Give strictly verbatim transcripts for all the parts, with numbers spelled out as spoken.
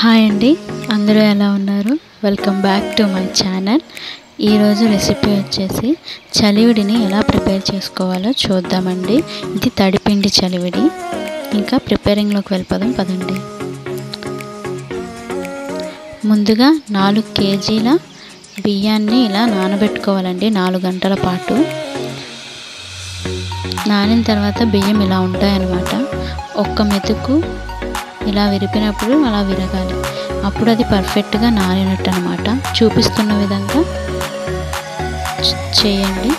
Hi అండి, అందరూ ఎలా ఉన్నారు? Welcome back to my channel. ఈరోజు రెసిపీ వచ్చేసి చలివిడిని ఎలా ప్రిపేర్ చేసుకోవాలో చూద్దామండి. ఇది తడిపిండి చలివిడి. ఇంకా ప్రిపేరింగ్లోకి వెళ్ళిపోదాం పదండి. ముందుగా నాలుగు కేజీల బియ్యాన్ని ఇలా నానబెట్టుకోవాలండి నాలుగు గంటల పాటు. నానిన తర్వాత బియ్యం ఇలా ఉంటాయన్నమాట. ఒక్క మెతుకు ఇలా విరిపినప్పుడు అలా విరగాలి, అప్పుడు అది పర్ఫెక్ట్గా నానినట్టు అనమాట. చూపిస్తున్న విధంగా చేయండి.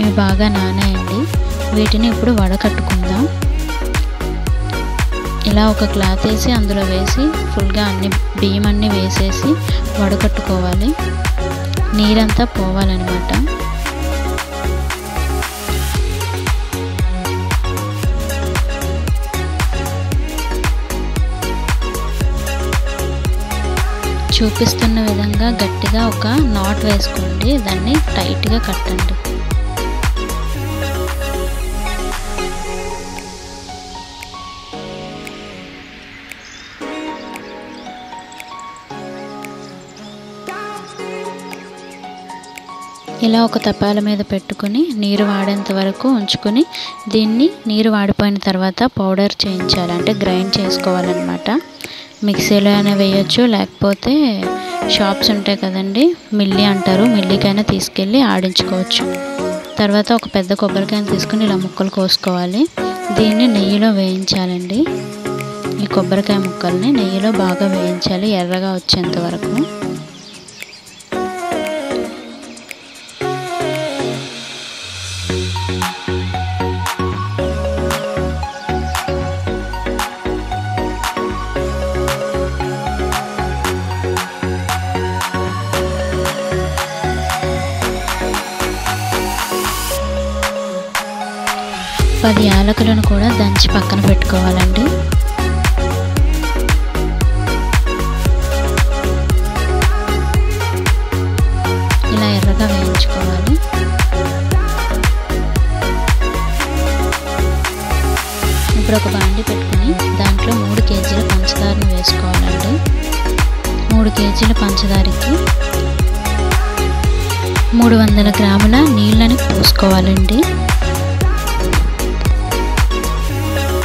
ఇవి బాగా నానేయండి. వీటిని ఇప్పుడు వడకట్టుకుందాం. ఇలా ఒక క్లాత్ వేసి అందులో వేసి ఫుల్గా అన్ని బియ్యం అన్నీ వేసేసి వడకట్టుకోవాలి. నీరంతా పోవాలన్నమాట. చూపిస్తున్న విధంగా గట్టిగా ఒక నాట్ వేసుకోండి, దాన్ని టైట్గా కట్టండి. ఇలా ఒక తపాల మీద పెట్టుకుని నీరు వాడేంత వరకు ఉంచుకొని, దీన్ని నీరు వాడిపోయిన తర్వాత పౌడర్ చేయించాలి, అంటే గ్రైండ్ చేసుకోవాలన్నమాట. మిక్సీలో అయినా వేయచ్చు, లేకపోతే షాప్స్ ఉంటాయి కదండి, మిల్లి అంటారు, మిల్లికైనా తీసుకెళ్ళి ఆడించుకోవచ్చు. తర్వాత ఒక పెద్ద కొబ్బరికాయను తీసుకుని ఇలా ముక్కలు కోసుకోవాలి. దీన్ని నెయ్యిలో వేయించాలండి. ఈ కొబ్బరికాయ ముక్కల్ని నెయ్యిలో బాగా వేయించాలి, ఎర్రగా వచ్చేంత వరకు. పది యాలకులను కూడా దంచి పక్కన పెట్టుకోవాలండి. ఇలా ఎర్రగా వేయించుకోవాలి. ఇప్పుడు ఒక బాండి పెట్టుకుని దాంట్లో మూడు కేజీల పంచదారను వేసుకోవాలండి. మూడు కేజీల పంచదారకి మూడు వందల గ్రాముల నీళ్ళని పోసుకోవాలండి.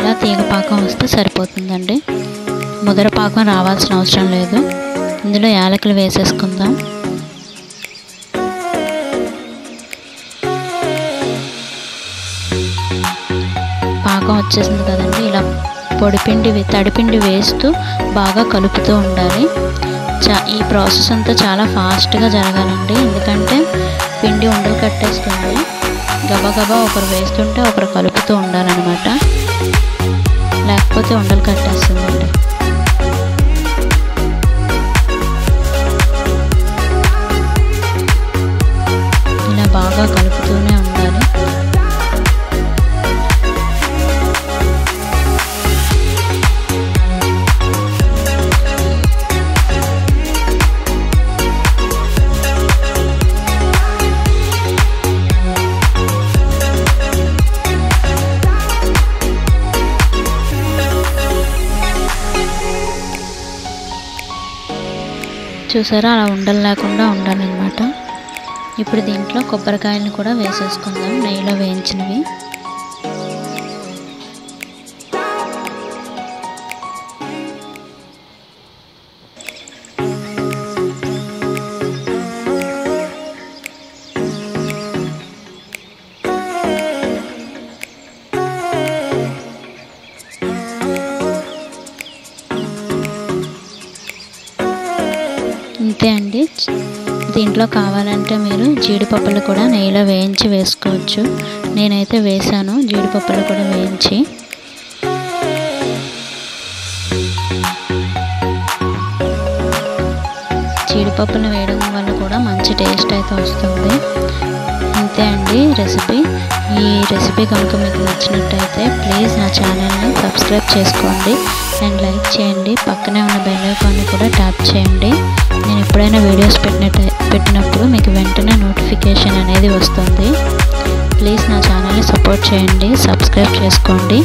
ఇలా తీగ పాకం వస్తే సరిపోతుందండి. ముదర పాకం రావాల్సిన అవసరం లేదు. ఇందులో యాలకులు వేసేసుకుందాం. పాకం వచ్చేసింది కదండి. ఇలా పొడిపిండి తడిపిండి వేస్తూ బాగా కలుపుతూ ఉండాలి. చా ఈ ప్రాసెస్ అంతా చాలా ఫాస్ట్గా జరగాలండి, ఎందుకంటే పిండి ఉండలు కట్టేస్తుంది. గబగబా ఒకరు వేస్తుంటే ఒకరు కలుపుతూ ఉండాలన్నమాట, లేకపోతే ఉండలు కట్టేస్తుందండి. ఇలా బాగా కలుపుతూనే ఉండాలి. చూసారా, అలా ఉండలు లేకుండా ఉండాలన్నమాట. ఇప్పుడు దీంట్లో కొబ్బరికాయలను కూడా వేసేసుకుందాం, నెయ్యిలో వేయించినవి. అంతే అండి, దీంట్లో కావాలంటే మీరు జీడిపప్పులు కూడా నెయ్యిలో వేయించి వేసుకోవచ్చు. నేనైతే వేసాను జీడిపప్పులు కూడా వేయించి. జీడిపప్పులు వేయడం వల్ల కూడా మంచి టేస్ట్ అయితే వస్తుంది. అంతే అండి రెసిపీ. ఈ రెసిపీ కనుక మీకు నచ్చినట్టయితే ప్లీజ్ నా ఛానల్ని సబ్స్క్రైబ్ చేసుకోండి అండ్ లైక్ చేయండి. పక్కనే ఉన్న బెల్ ఐకాన్ని కూడా ట్యాప్ చేయండి. నేను ఎప్పుడైనా వీడియోస్ పెట్టినట్టు పెట్టినప్పుడు మీకు వెంటనే నోటిఫికేషన్ అనేది వస్తుంది. ప్లీజ్ నా ఛానల్ని సపోర్ట్ చేయండి, సబ్స్క్రైబ్ చేసుకోండి.